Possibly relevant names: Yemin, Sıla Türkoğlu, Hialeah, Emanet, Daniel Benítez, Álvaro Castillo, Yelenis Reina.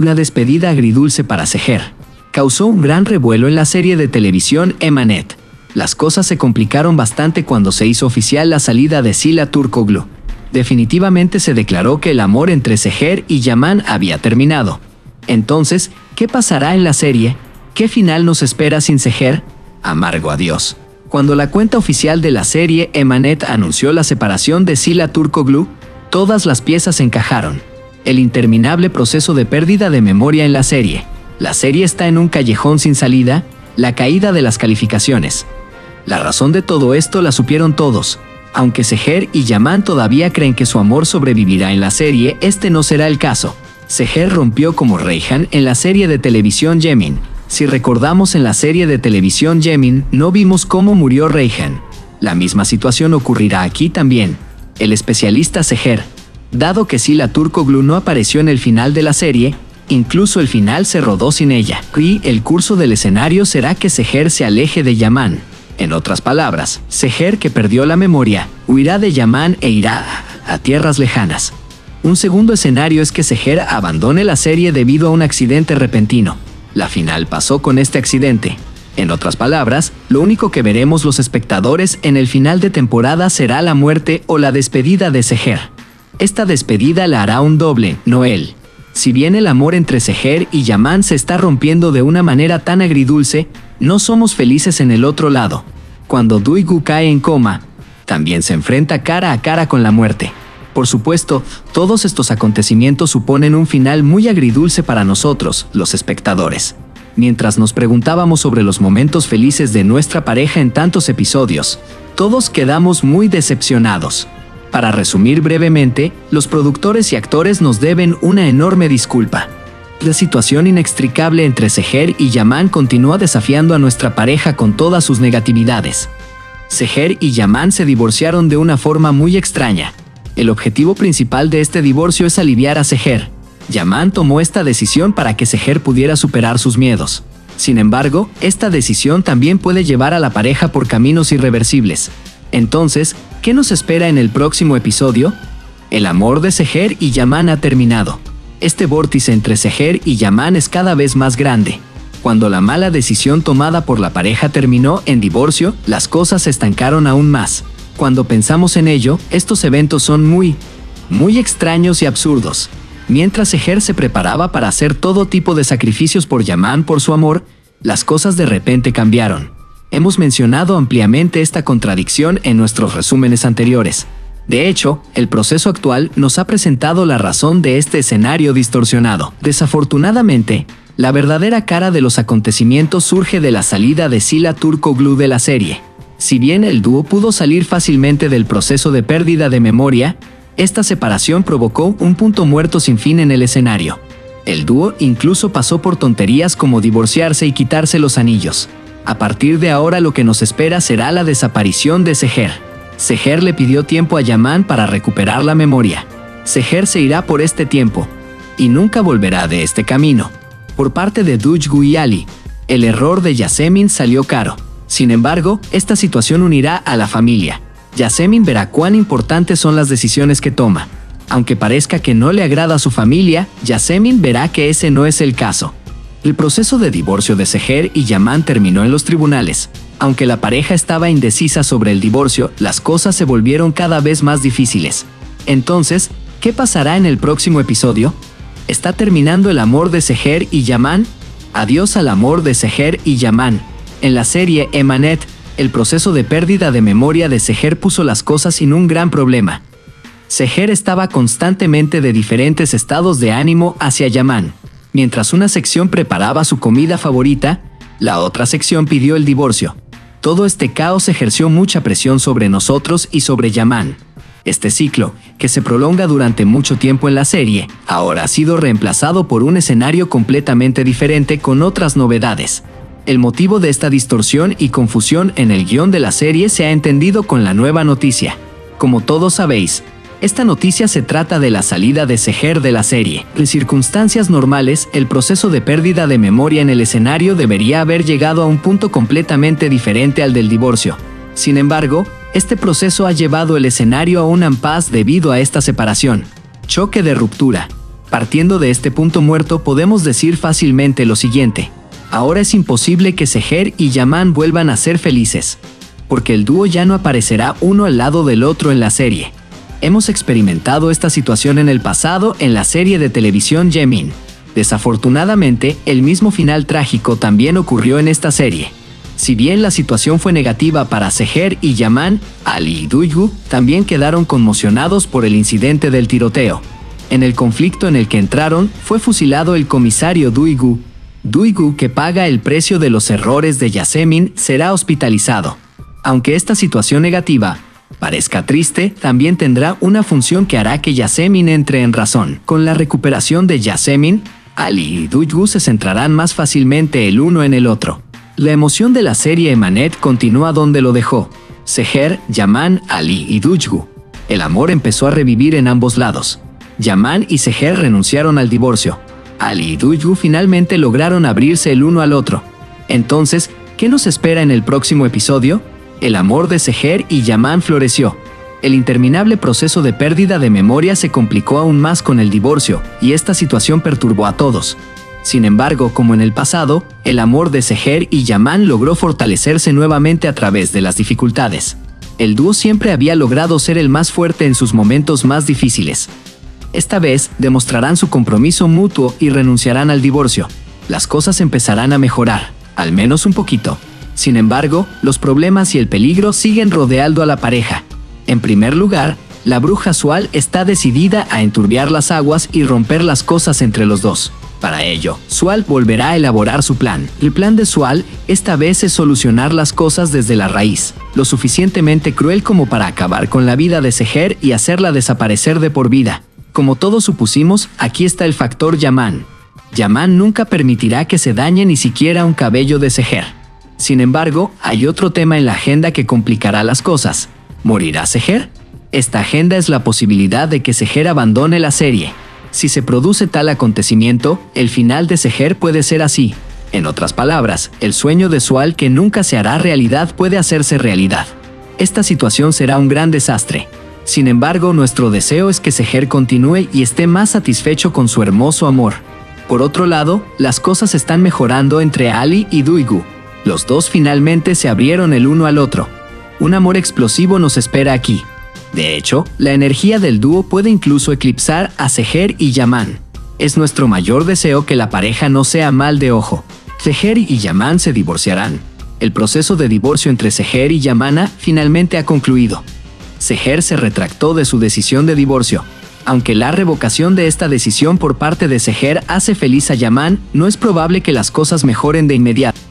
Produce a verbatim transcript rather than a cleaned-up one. Una despedida agridulce para Seher. Causó un gran revuelo en la serie de televisión Emanet. Las cosas se complicaron bastante cuando se hizo oficial la salida de Sıla Türkoğlu. Definitivamente se declaró que el amor entre Seher y Yaman había terminado. Entonces, ¿qué pasará en la serie? ¿Qué final nos espera sin Seher? Amargo adiós. Cuando la cuenta oficial de la serie Emanet anunció la separación de Sıla Türkoğlu, todas las piezas encajaron. El interminable proceso de pérdida de memoria en la serie. La serie está en un callejón sin salida, la caída de las calificaciones. La razón de todo esto la supieron todos. Aunque Seher y Yaman todavía creen que su amor sobrevivirá en la serie, este no será el caso. Seher rompió como Reyhan en la serie de televisión Yemin. Si recordamos, en la serie de televisión Yemin no vimos cómo murió Reyhan. La misma situación ocurrirá aquí también. El especialista Seher. Dado que Sıla Türkoğlu no apareció en el final de la serie, incluso el final se rodó sin ella. Y el curso del escenario será que Seher se aleje de Yaman. En otras palabras, Seher, que perdió la memoria, huirá de Yaman e irá a tierras lejanas. Un segundo escenario es que Seher abandone la serie debido a un accidente repentino. La final pasó con este accidente. En otras palabras, lo único que veremos los espectadores en el final de temporada será la muerte o la despedida de Seher. Esta despedida la hará un doble, no él. Si bien el amor entre Seher y Yaman se está rompiendo de una manera tan agridulce, no somos felices en el otro lado. Cuando Duygu cae en coma, también se enfrenta cara a cara con la muerte. Por supuesto, todos estos acontecimientos suponen un final muy agridulce para nosotros, los espectadores. Mientras nos preguntábamos sobre los momentos felices de nuestra pareja en tantos episodios, todos quedamos muy decepcionados. Para resumir brevemente, los productores y actores nos deben una enorme disculpa. La situación inextricable entre Seher y Yaman continúa desafiando a nuestra pareja con todas sus negatividades. Seher y Yaman se divorciaron de una forma muy extraña. El objetivo principal de este divorcio es aliviar a Seher. Yaman tomó esta decisión para que Seher pudiera superar sus miedos. Sin embargo, esta decisión también puede llevar a la pareja por caminos irreversibles. Entonces, ¿qué nos espera en el próximo episodio? El amor de Seher y Yaman ha terminado. Este vórtice entre Seher y Yaman es cada vez más grande. Cuando la mala decisión tomada por la pareja terminó en divorcio, las cosas se estancaron aún más. Cuando pensamos en ello, estos eventos son muy, muy extraños y absurdos. Mientras Seher se preparaba para hacer todo tipo de sacrificios por Yaman por su amor, las cosas de repente cambiaron. Hemos mencionado ampliamente esta contradicción en nuestros resúmenes anteriores. De hecho, el proceso actual nos ha presentado la razón de este escenario distorsionado. Desafortunadamente, la verdadera cara de los acontecimientos surge de la salida de Sıla Türkoğlu de la serie. Si bien el dúo pudo salir fácilmente del proceso de pérdida de memoria, esta separación provocó un punto muerto sin fin en el escenario. El dúo incluso pasó por tonterías como divorciarse y quitarse los anillos. A partir de ahora, lo que nos espera será la desaparición de Seher. Seher le pidió tiempo a Yaman para recuperar la memoria. Seher se irá por este tiempo y nunca volverá de este camino. Por parte de Duygu y Ali, el error de Yasemin salió caro. Sin embargo, esta situación unirá a la familia. Yasemin verá cuán importantes son las decisiones que toma. Aunque parezca que no le agrada a su familia, Yasemin verá que ese no es el caso. El proceso de divorcio de Seher y Yaman terminó en los tribunales. Aunque la pareja estaba indecisa sobre el divorcio, las cosas se volvieron cada vez más difíciles. Entonces, ¿qué pasará en el próximo episodio? ¿Está terminando el amor de Seher y Yaman? Adiós al amor de Seher y Yaman. En la serie Emanet, el proceso de pérdida de memoria de Seher puso las cosas en un gran problema. Seher estaba constantemente de diferentes estados de ánimo hacia Yaman. Mientras una sección preparaba su comida favorita, la otra sección pidió el divorcio. Todo este caos ejerció mucha presión sobre nosotros y sobre Yaman. Este ciclo, que se prolonga durante mucho tiempo en la serie, ahora ha sido reemplazado por un escenario completamente diferente con otras novedades. El motivo de esta distorsión y confusión en el guión de la serie se ha entendido con la nueva noticia. Como todos sabéis, esta noticia se trata de la salida de Seher de la serie. En circunstancias normales, el proceso de pérdida de memoria en el escenario debería haber llegado a un punto completamente diferente al del divorcio. Sin embargo, este proceso ha llevado el escenario a un impasse debido a esta separación. Choque de ruptura. Partiendo de este punto muerto podemos decir fácilmente lo siguiente. Ahora es imposible que Seher y Yaman vuelvan a ser felices, porque el dúo ya no aparecerá uno al lado del otro en la serie. Hemos experimentado esta situación en el pasado en la serie de televisión Yemin. Desafortunadamente, el mismo final trágico también ocurrió en esta serie. Si bien la situación fue negativa para Seher y Yaman, Ali y Duygu también quedaron conmocionados por el incidente del tiroteo. En el conflicto en el que entraron, fue fusilado el comisario Duygu. Duygu, que paga el precio de los errores de Yasemin, será hospitalizado. Aunque esta situación negativa parezca triste, también tendrá una función que hará que Yasemin entre en razón. Con la recuperación de Yasemin, Ali y Duygu se centrarán más fácilmente el uno en el otro. La emoción de la serie Emanet continúa donde lo dejó. Seher, Yaman, Ali y Duygu. El amor empezó a revivir en ambos lados. Yaman y Seher renunciaron al divorcio. Ali y Duygu finalmente lograron abrirse el uno al otro. Entonces, ¿qué nos espera en el próximo episodio? El amor de Seher y Yaman floreció. El interminable proceso de pérdida de memoria se complicó aún más con el divorcio, y esta situación perturbó a todos. Sin embargo, como en el pasado, el amor de Seher y Yaman logró fortalecerse nuevamente a través de las dificultades. El dúo siempre había logrado ser el más fuerte en sus momentos más difíciles. Esta vez, demostrarán su compromiso mutuo y renunciarán al divorcio. Las cosas empezarán a mejorar, al menos un poquito. Sin embargo, los problemas y el peligro siguen rodeando a la pareja. En primer lugar, la bruja Sual está decidida a enturbiar las aguas y romper las cosas entre los dos. Para ello, Sual volverá a elaborar su plan. El plan de Sual, esta vez, es solucionar las cosas desde la raíz, lo suficientemente cruel como para acabar con la vida de Seher y hacerla desaparecer de por vida. Como todos supusimos, aquí está el factor Yaman. Yaman nunca permitirá que se dañe ni siquiera un cabello de Seher. Sin embargo, hay otro tema en la agenda que complicará las cosas. ¿Morirá Seher? Esta agenda es la posibilidad de que Seher abandone la serie. Si se produce tal acontecimiento, el final de Seher puede ser así. En otras palabras, el sueño de Sual que nunca se hará realidad puede hacerse realidad. Esta situación será un gran desastre. Sin embargo, nuestro deseo es que Seher continúe y esté más satisfecho con su hermoso amor. Por otro lado, las cosas están mejorando entre Ali y Duygu. Los dos finalmente se abrieron el uno al otro. Un amor explosivo nos espera aquí. De hecho, la energía del dúo puede incluso eclipsar a Seher y Yaman. Es nuestro mayor deseo que la pareja no sea mal de ojo. Seher y Yaman se divorciarán. El proceso de divorcio entre Seher y Yamana finalmente ha concluido. Seher se retractó de su decisión de divorcio. Aunque la revocación de esta decisión por parte de Seher hace feliz a Yaman, no es probable que las cosas mejoren de inmediato.